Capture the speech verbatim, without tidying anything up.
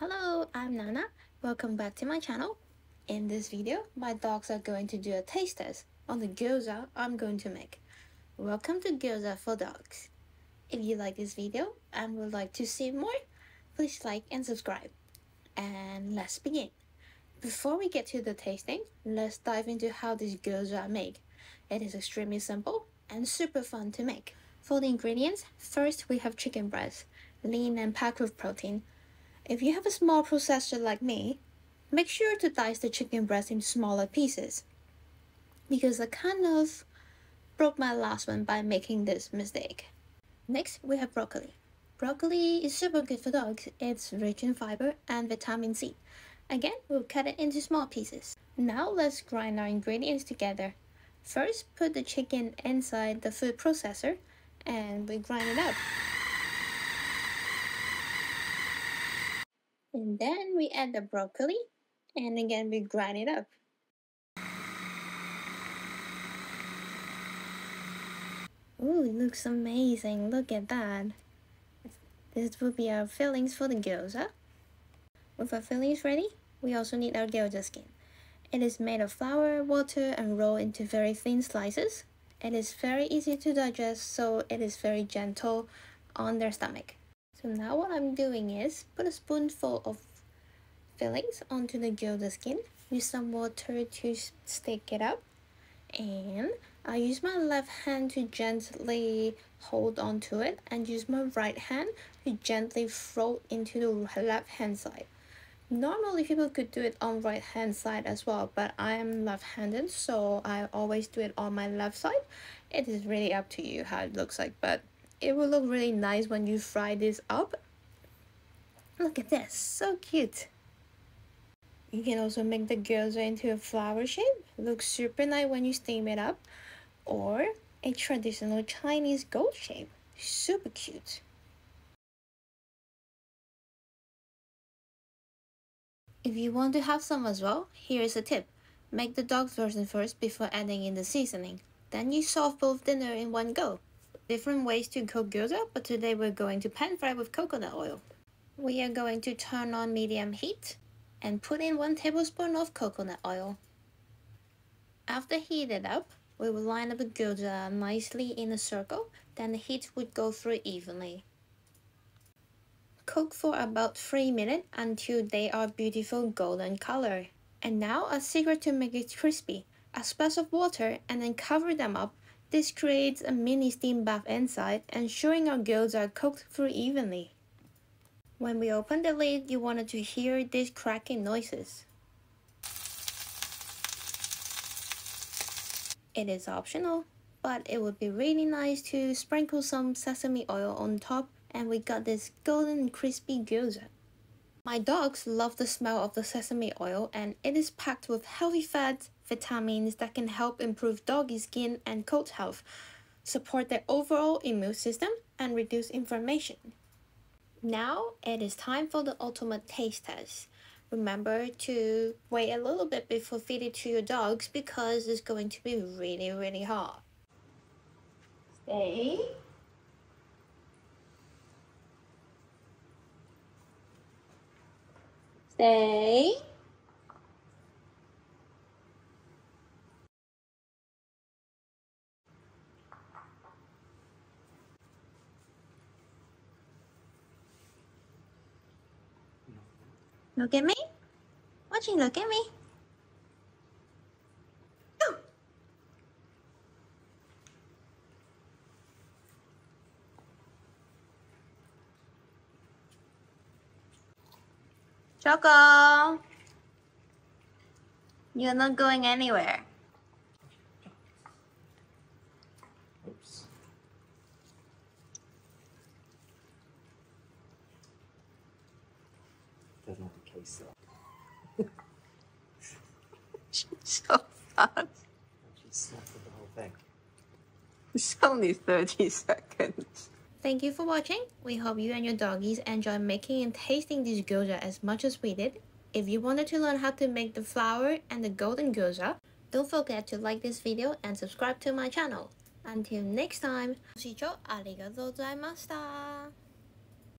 Hello, I'm Nana. Welcome back to my channel. In this video, my dogs are going to do a taste test on the gyoza I'm going to make. Welcome to Gyoza for Dogs. If you like this video and would like to see more, please like and subscribe. And let's begin. Before we get to the tasting, let's dive into how this gyoza I make. It is extremely simple and super fun to make. For the ingredients, first we have chicken breast, lean and packed with protein. If you have a small processor like me, make sure to dice the chicken breast into smaller pieces, because I kind of broke my last one by making this mistake. Next, we have broccoli. Broccoli is super good for dogs. It's rich in fiber and vitamin C. Again, we'll cut it into small pieces. Now let's grind our ingredients together. First, put the chicken inside the food processor and we grind it up. And then we add the broccoli and again we grind it up. Ooh, it looks amazing. Look at that. This will be our fillings for the gyoza. With our fillings ready, we also need our gyoza skin. It is made of flour, water, and rolled into very thin slices. It is very easy to digest, so it is very gentle on their stomach. So now what I'm doing is put a spoonful of fillings onto the gyoza skin, use some water to stick it up, and I use my left hand to gently hold onto it and use my right hand to gently fold into the left hand side. Normally people could do it on right hand side as well, but I am left-handed, so I always do it on my left side. It is really up to you how it looks like, but it will look really nice when you fry this up. Look at this, so cute. You can also make the gyoza into a flower shape. Looks super nice when you steam it up, or a traditional Chinese gold shape. Super cute. If you want to have some as well, here is a tip. Make the dog's version first before adding in the seasoning. Then you solve both dinner in one go. Different ways to cook gyoza, but today we're going to pan fry with coconut oil. We are going to turn on medium heat and put in one tablespoon of coconut oil. After heated up, we will line up the gyoza nicely in a circle, then the heat would go through evenly. Cook for about three minutes until they are beautiful golden color. And now a secret to make it crispy. A splash of water and then cover them up. This creates a mini steam bath inside, ensuring our gyoza are cooked through evenly. When we open the lid, you wanted to hear these cracking noises. It is optional, but it would be really nice to sprinkle some sesame oil on top, and we got this golden crispy gyoza. My dogs love the smell of the sesame oil, and it is packed with healthy fats, vitamins that can help improve doggy skin and coat health, support their overall immune system, and reduce inflammation. Now it is time for the ultimate taste test. Remember to wait a little bit before feeding to your dogs, because it's going to be really, really hot. Stay. Stay. Look at me. Watch you look at me. Go. Choco, you're not going anywhere. Oops. That's not the case, though. She's so fast. She snapped the whole thing. It's only thirty seconds. Thank you for watching. We hope you and your doggies enjoy making and tasting this gyoza as much as we did. If you wanted to learn how to make the flour and the golden gyoza, don't forget to like this video and subscribe to my channel. Until next time,ご視聴ありがとうございました.